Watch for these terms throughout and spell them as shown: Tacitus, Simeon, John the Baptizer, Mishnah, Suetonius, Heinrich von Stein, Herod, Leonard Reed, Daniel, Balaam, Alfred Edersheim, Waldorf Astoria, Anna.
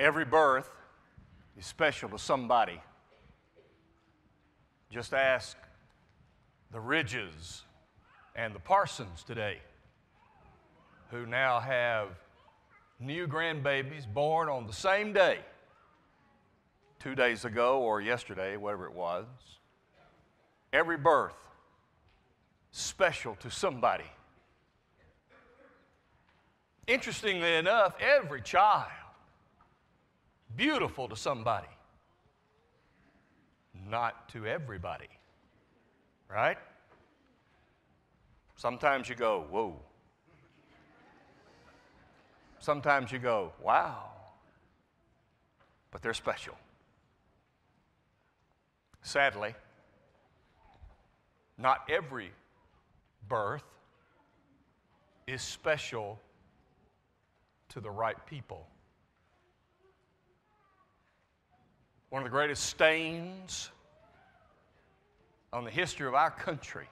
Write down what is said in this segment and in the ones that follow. Every birth is special to somebody. Just ask the Ridges and the Parsons today, who now have new grandbabies born on the same day, 2 days ago or yesterday, whatever it was. Every birth special to somebody. Interestingly enough, every child beautiful to somebody. Not to everybody, right? Sometimes you go, whoa. Sometimes you go, wow. But they're special. Sadly, not every birth is special to the right people. One of the greatest stains on the history of our country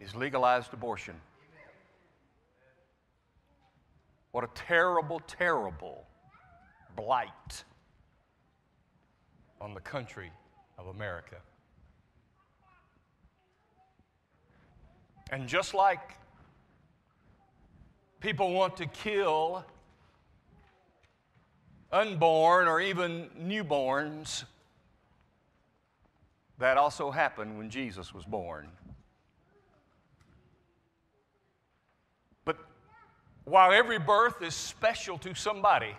is legalized abortion. What a terrible, terrible blight on the country of America. And just like people want to kill unborn or even newborns, that also happened when Jesus was born. But while every birth is special to somebody,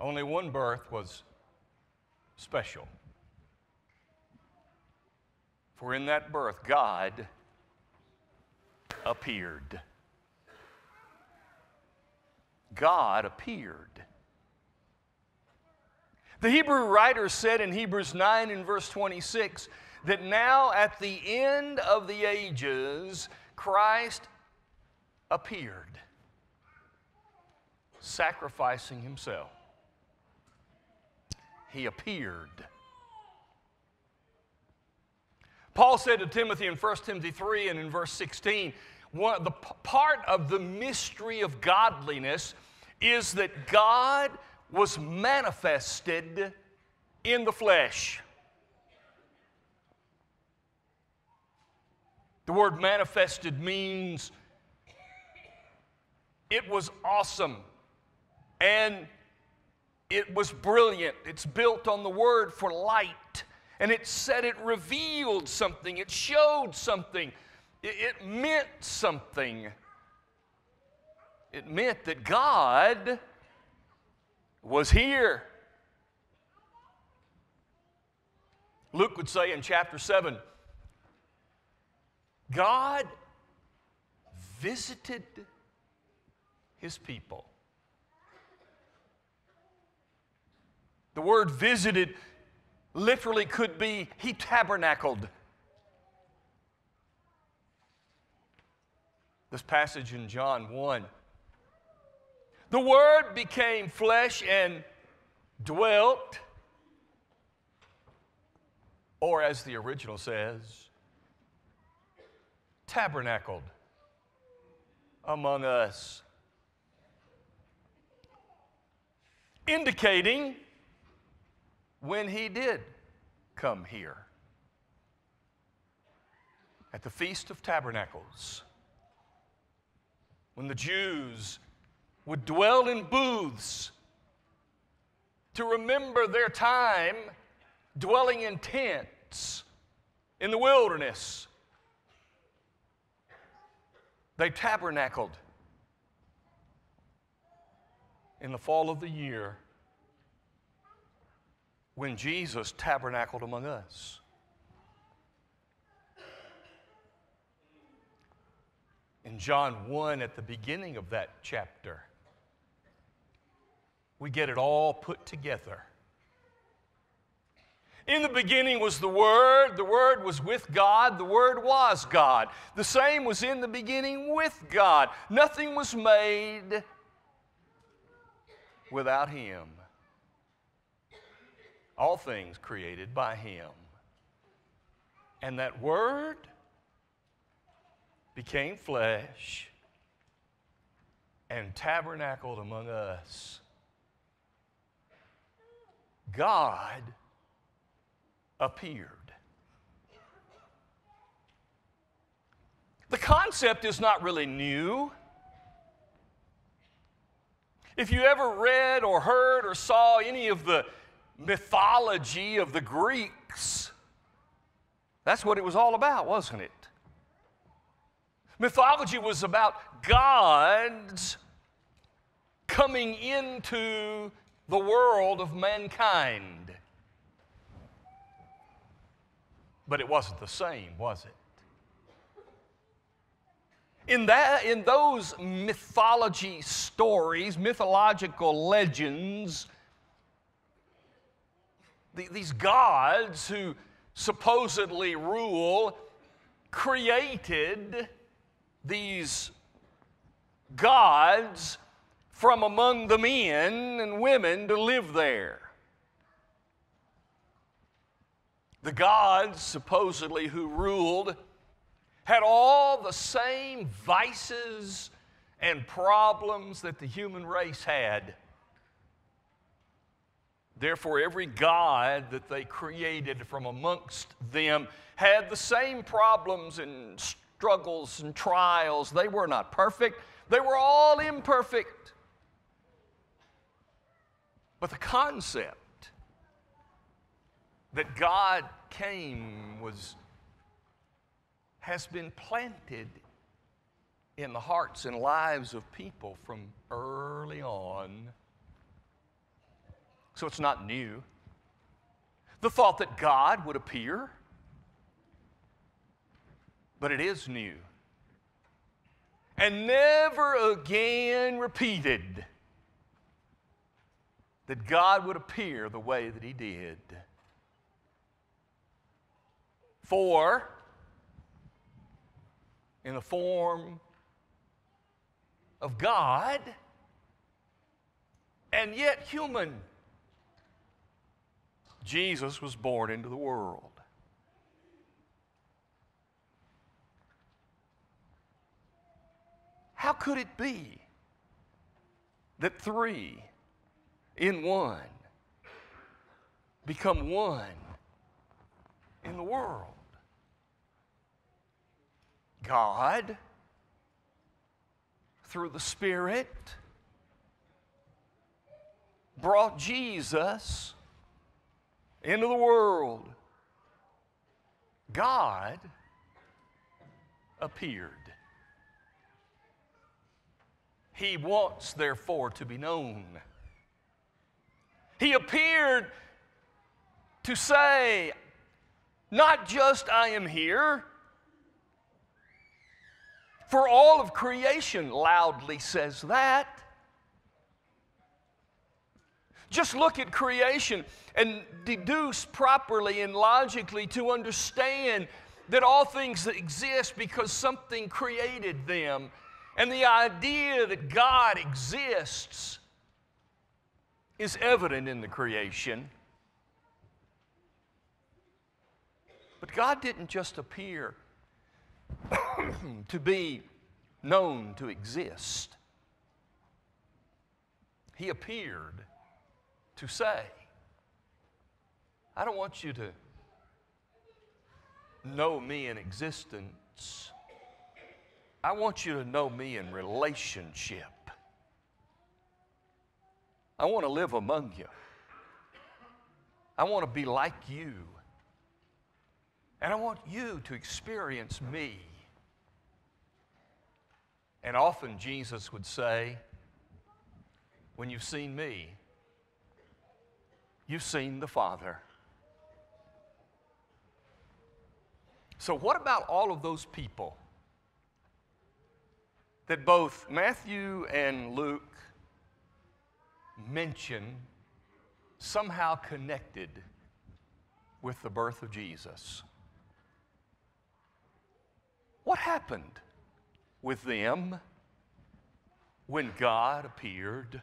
only one birth was special. For in that birth, God appeared. God appeared. The Hebrew writer said in Hebrews 9 and verse 26 that now at the end of the ages, Christ appeared, sacrificing himself. He appeared. Paul said to Timothy in 1 Timothy 3 and in verse 16, the part of the mystery of godliness is that God was manifested in the flesh. The word manifested means it was awesome and it was brilliant. It's built on the word for light, and it said it revealed something, it showed something. It meant something. It meant that God was here. Luke would say in chapter 7, God visited his people. The word visited literally could be he tabernacled. This passage in John 1. The Word became flesh and dwelt, or as the original says, tabernacled among us, indicating when he did come here at the Feast of Tabernacles. When the Jews would dwell in booths to remember their time dwelling in tents in the wilderness, they tabernacled in the fall of the year when Jesus tabernacled among us. In John 1, at the beginning of that chapter, we get it all put together. In the beginning was the Word was with God, the Word was God. The same was in the beginning with God. Nothing was made without Him. All things created by Him. And that Word became flesh and tabernacled among us. God appeared. The concept is not really new. If you ever read or heard or saw any of the mythology of the Greeks, that's what it was all about, wasn't it? Mythology was about gods coming into the world of mankind. But it wasn't the same, was it? In those mythology stories, mythological legends, these gods who supposedly rule created these gods from among the men and women to live there. The gods supposedly who ruled had all the same vices and problems that the human race had. Therefore, every god that they created from amongst them had the same problems and struggles and trials. They were not perfect. They were all imperfect. But the concept that God came has been planted in the hearts and lives of people from early on. So it's not new. The thought that God would appear, but it is new. And never again repeated that God would appear the way that He did. For, in the form of God, and yet human, Jesus was born into the world. How could it be that three in one become one in the world? God, through the Spirit, brought Jesus into the world. God appeared. He wants, therefore, to be known. He appeared to say, not just I am here, for all of creation loudly says that. Just look at creation and deduce properly and logically to understand that all things exist because something created them. And the idea that God exists is evident in the creation. But God didn't just appear to be known to exist. He appeared to say, I don't want you to know me in existence. I want you to know me in relationship. I want to live among you. I want to be like you. And I want you to experience me. And often Jesus would say, when you've seen me, you've seen the Father. So what about all of those people that both Matthew and Luke mention somehow connected with the birth of Jesus? What happened with them when God appeared?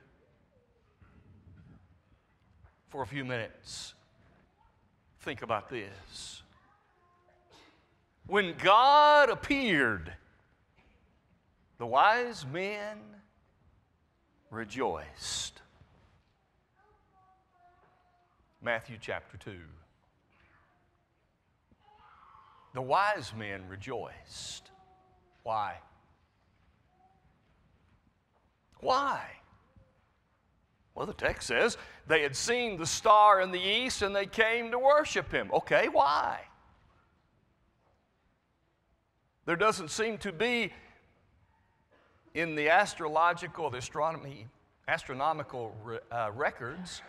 For a few minutes, think about this. When God appeared, the wise men rejoiced. Matthew chapter 2. The wise men rejoiced. Why? Why? Well, the text says they had seen the star in the east and they came to worship him. Okay, why? There doesn't seem to be in the astrological, the astronomical records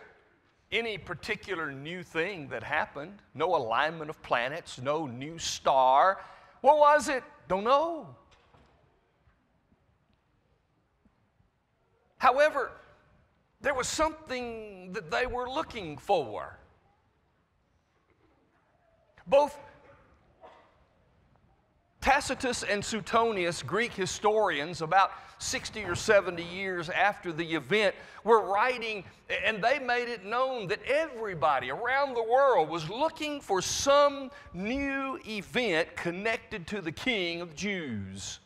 any particular new thing that happened. No alignment of planets, no new star. What was it? Don't know. However, there was something that they were looking for. Both Tacitus and Suetonius, Greek historians, about 60 or 70 years after the event, were writing, and they made it known that everybody around the world was looking for some new event connected to the King of the Jews.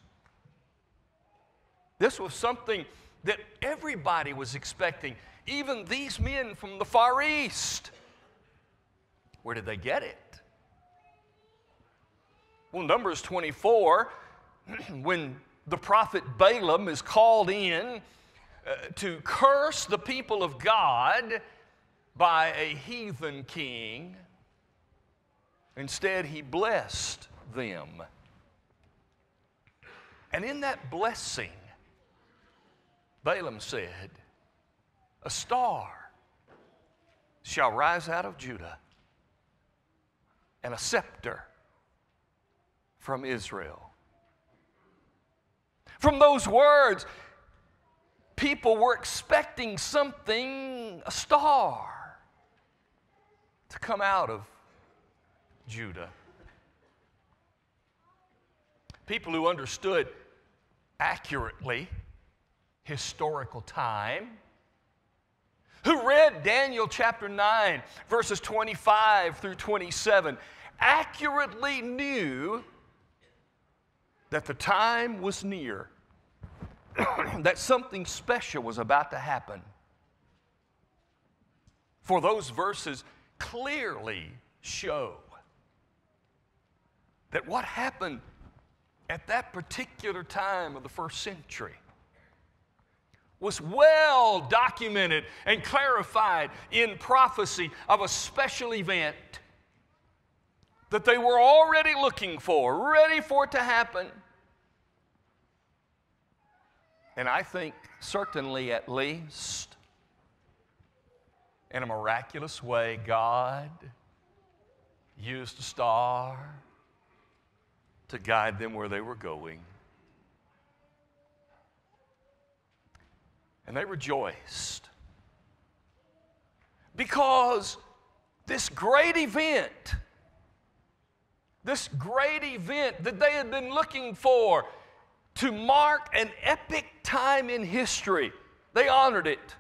This was something that everybody was expecting, even these men from the Far East. Where did they get it? Well, Numbers 24, when the prophet Balaam is called in to curse the people of God by a heathen king, instead he blessed them. And in that blessing, Balaam said, "A star shall rise out of Judah, and a scepter from Israel." From those words, people were expecting something, a star, to come out of Judah. People who understood accurately historical time, who read Daniel chapter 9, verses 25 through 27, accurately knew that the time was near, that something special was about to happen. For those verses clearly show that what happened at that particular time of the first century was well documented and clarified in prophecy of a special event that they were already looking for, ready for it to happen. And I think certainly at least in a miraculous way, God used a star to guide them where they were going. And they rejoiced because this great event that they had been looking for to mark an epic time in history, they honored it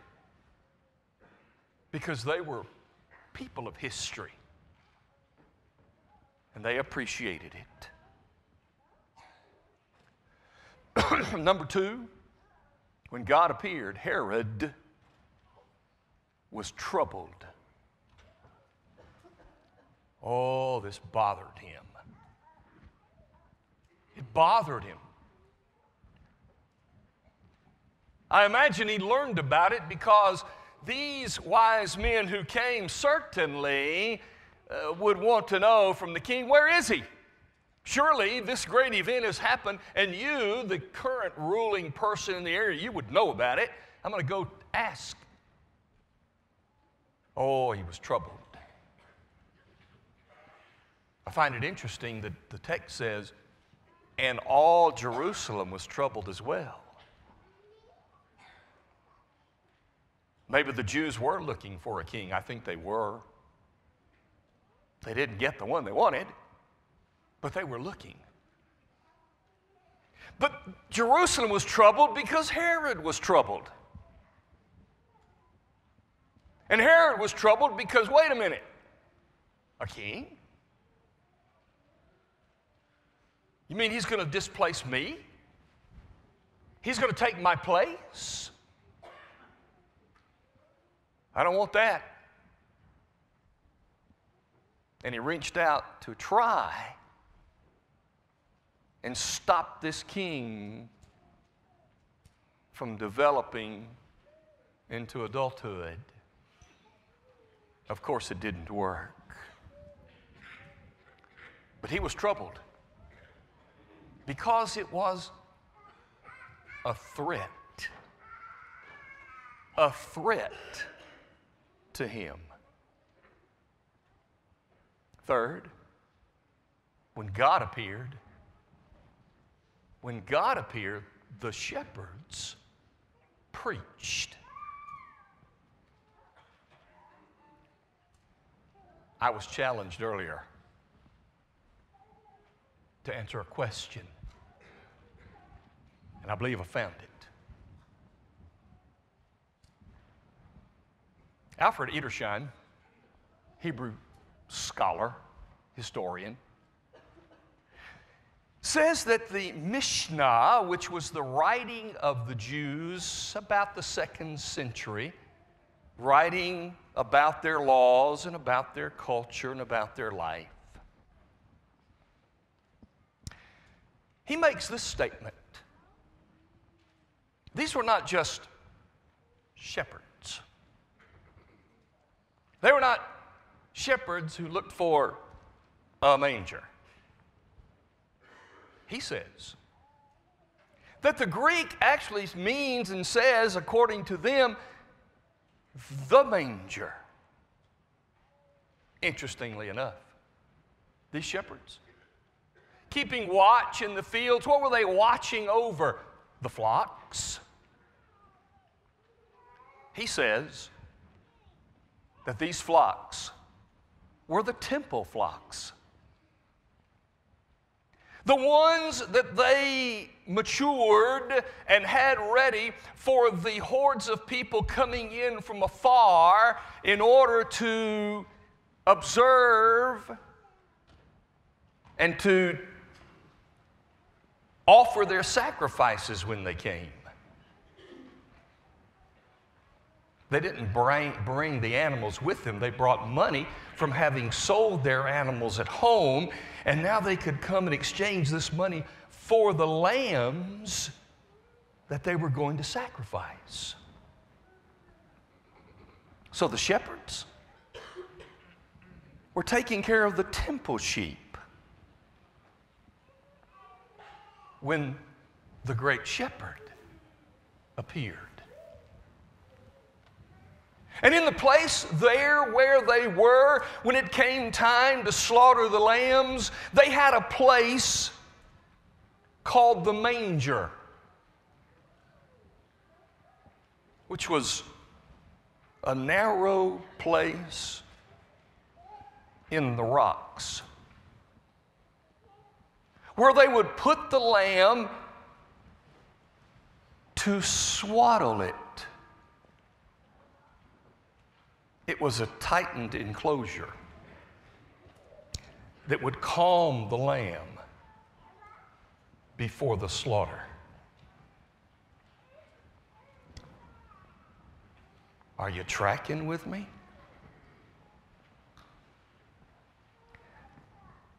because they were people of history and they appreciated it. Number two, when God appeared, Herod was troubled. Oh, this bothered him. It bothered him. I imagine he learned about it because these wise men who came certainly would want to know from the king, where is he? Surely this great event has happened, and you, the current ruling person in the area, you would know about it. I'm going to go ask. Oh, he was troubled. I find it interesting that the text says, and all Jerusalem was troubled as well. Maybe the Jews were looking for a king. I think they were. They didn't get the one they wanted, but they were looking. But Jerusalem was troubled because Herod was troubled. And Herod was troubled because, wait a minute, a king? You mean he's going to displace me? He's going to take my place? I don't want that. And he reached out to try and stop this king from developing into adulthood. Of course, it didn't work. But he was troubled because it was a threat. A threat to him. Third, when God appeared, the shepherds preached. I was challenged earlier to answer a question, and I believe I found it. Alfred Edersheim, Hebrew scholar, historian, says that the Mishnah, which was the writing of the Jews about the 2nd century, writing about their laws and about their culture and about their life, he makes this statement. These were not just shepherds. They were not shepherds who looked for a manger. He says that the Greek actually means and says, according to them, the manger. Interestingly enough, these shepherds, keeping watch in the fields, what were they watching over? The flocks. He says that these flocks were the temple flocks. The ones that they matured and had ready for the hordes of people coming in from afar in order to observe and to offer their sacrifices when they came. They didn't bring the animals with them. They brought money from having sold their animals at home, and now they could come and exchange this money for the lambs that they were going to sacrifice. So the shepherds were taking care of the temple sheep when the great shepherd appeared. And in the place there where they were, when it came time to slaughter the lambs, they had a place called the manger, which was a narrow place in the rocks, where they would put the lamb to swaddle it. It was a tightened enclosure that would calm the lamb before the slaughter. Are you tracking with me?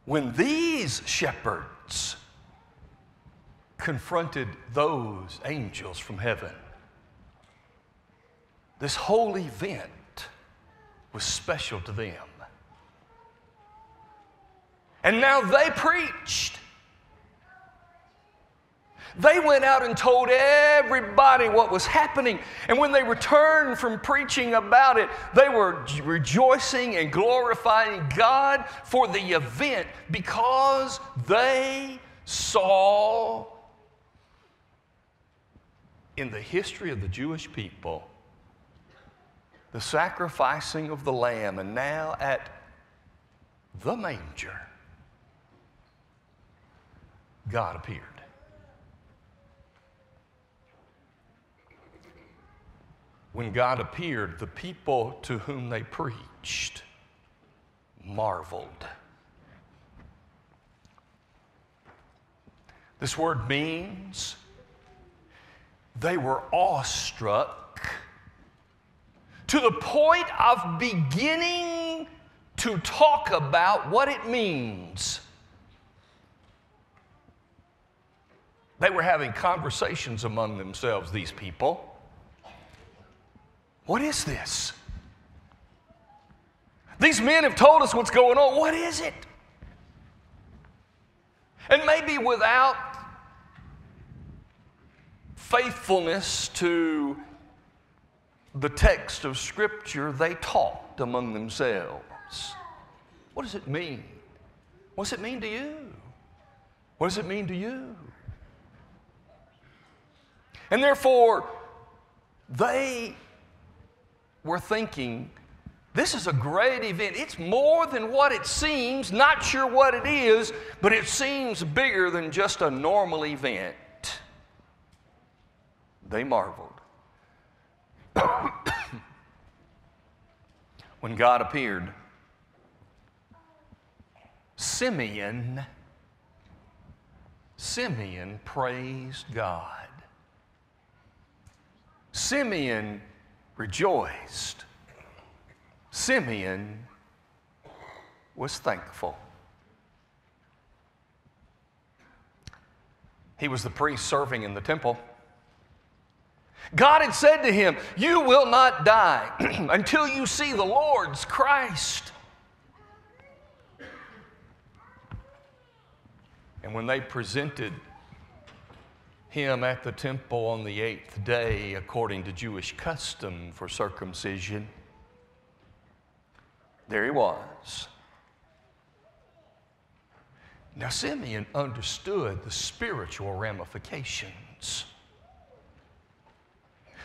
When these shepherds confronted those angels from heaven, this whole event was special to them. And now they preached. They went out and told everybody what was happening. And when they returned from preaching about it, they were rejoicing and glorifying God for the event because they saw in the history of the Jewish people the sacrificing of the lamb, and now at the manger, God appeared. When God appeared, the people to whom they preached marveled. This word means they were awestruck to the point of beginning to talk about what it means. They were having conversations among themselves, these people. What is this? These men have told us what's going on. What is it? And maybe without faithfulness to the text of Scripture, they talked among themselves. What does it mean? What does it mean to you? What does it mean to you? And therefore, they were thinking, this is a great event. It's more than what it seems. Not sure what it is, but it seems bigger than just a normal event. They marveled when God appeared. Simeon praised God. Simeon rejoiced. Simeon was thankful. He was the priest serving in the temple. God had said to him, "You will not die until you see the Lord's Christ." And when they presented him at the temple on the 8th day, according to Jewish custom for circumcision, there he was. Now Simeon understood the spiritual ramifications.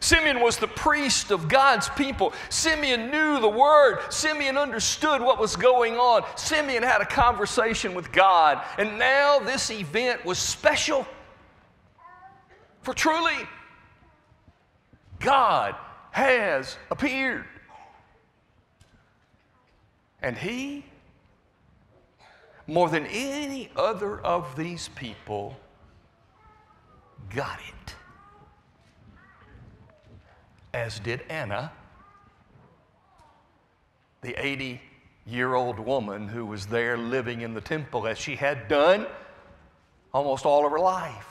Simeon was the priest of God's people. Simeon knew the Word. Simeon understood what was going on. Simeon had a conversation with God. And now this event was special. For truly, God has appeared. And he, more than any other of these people, got it. As did Anna, the 80-year-old woman who was there living in the temple as she had done almost all of her life.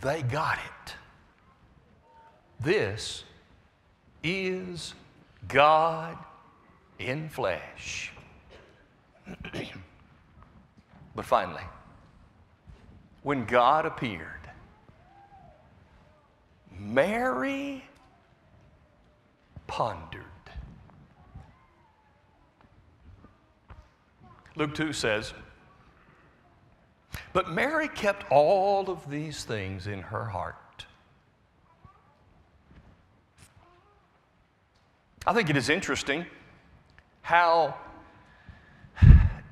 They got it. This is God in flesh. But finally, when God appeared, Mary pondered. Luke 2 says, "But Mary kept all of these things in her heart." I think it is interesting how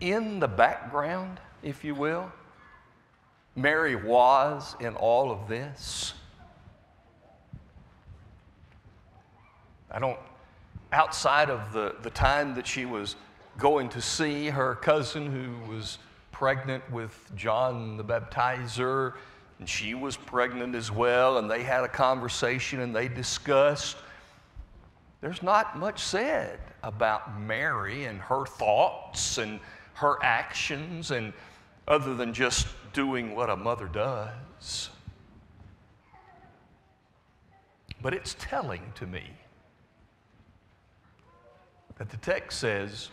in the background, if you will, Mary was in all of this. Outside of the time that she was going to see her cousin who was pregnant with John the Baptizer, and she was pregnant as well, and they had a conversation and they discussed. There's not much said about Mary and her thoughts and her actions, and other than just doing what a mother does. But it's telling to me that the text says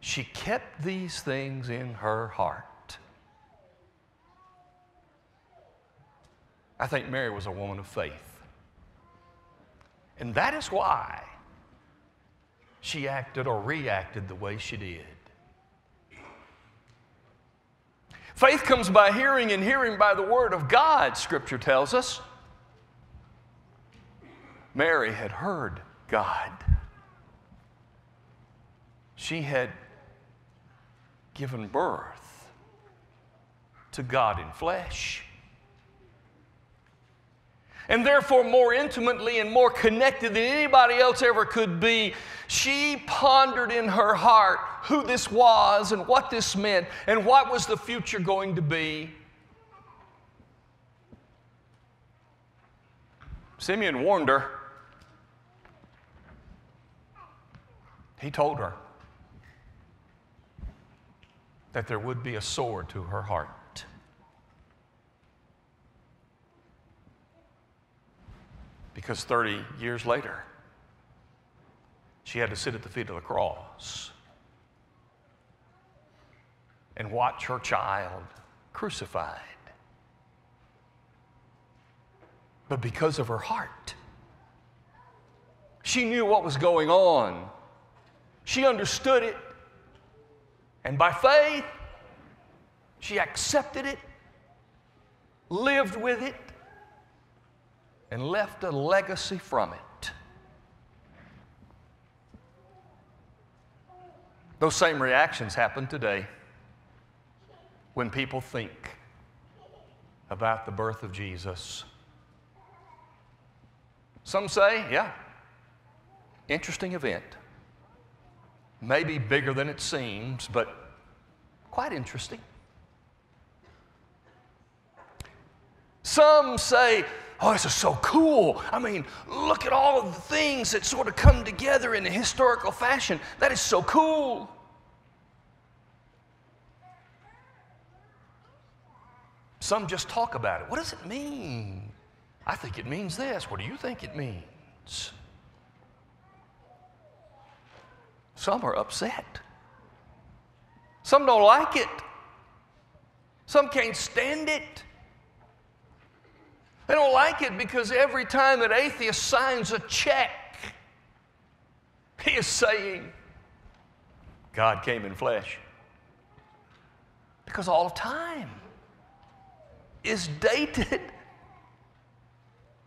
she kept these things in her heart. I think Mary was a woman of faith. And that is why she acted or reacted the way she did. Faith comes by hearing, and hearing by the Word of God, Scripture tells us. Mary had heard God. She had given birth to God in flesh. And therefore, more intimately and more connected than anybody else ever could be, she pondered in her heart who this was and what this meant and what was the future going to be. Simeon warned her. He told her that there would be a sword to her heart. Because 30 years later, she had to sit at the feet of the cross and watch her child crucified. But because of her heart, she knew what was going on. She understood it. And by faith, she accepted it, lived with it, and left a legacy from it. Those same reactions happen today when people think about the birth of Jesus. Some say, yeah, interesting event. Maybe bigger than it seems, but quite interesting. Some say, oh, this is so cool. I mean, look at all of the things that sort of come together in a historical fashion. That is so cool. Some just talk about it. What does it mean? I think it means this. What do you think it means? Some are upset. Some don't like it. Some can't stand it. They don't like it because every time an atheist signs a check, he is saying, God came in flesh. Because all of time is dated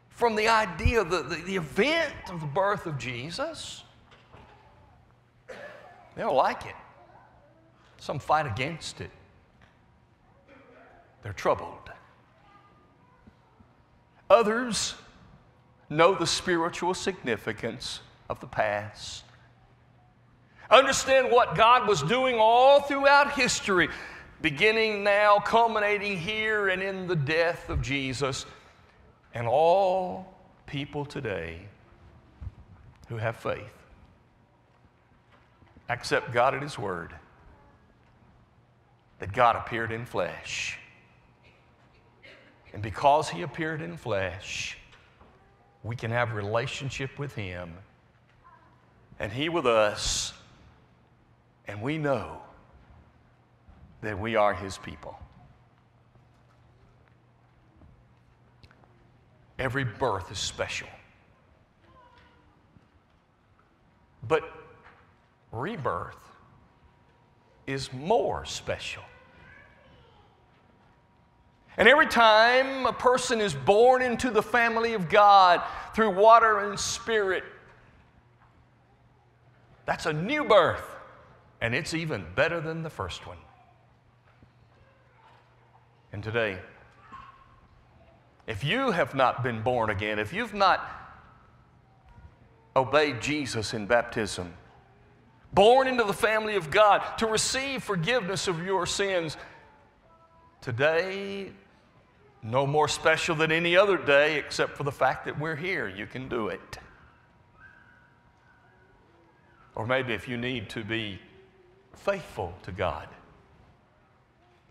from the idea, the event of the birth of Jesus. They don't like it. Some fight against it. They're troubled. Others know the spiritual significance of the past. Understand what God was doing all throughout history, beginning now, culminating here and in the death of Jesus. And all people today who have faith accept God at His Word, that God appeared in flesh. And because He appeared in flesh, we can have relationship with Him and He with us, and we know that we are His people. Every birth is special. But rebirth is more special. And every time a person is born into the family of God through water and spirit, that's a new birth, and it's even better than the first one. And today, if you have not been born again, if you've not obeyed Jesus in baptism, born into the family of God to receive forgiveness of your sins. Today, no more special than any other day except for the fact that we're here. You can do it. Or maybe if you need to be faithful to God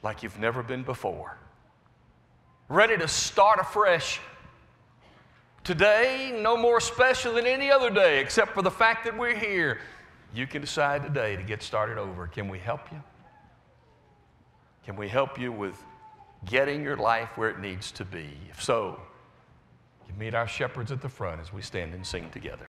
like you've never been before, ready to start afresh. Today, no more special than any other day except for the fact that we're here. You can decide today to get started over. Can we help you? Can we help you with getting your life where it needs to be? If so, you meet our shepherds at the front as we stand and sing together.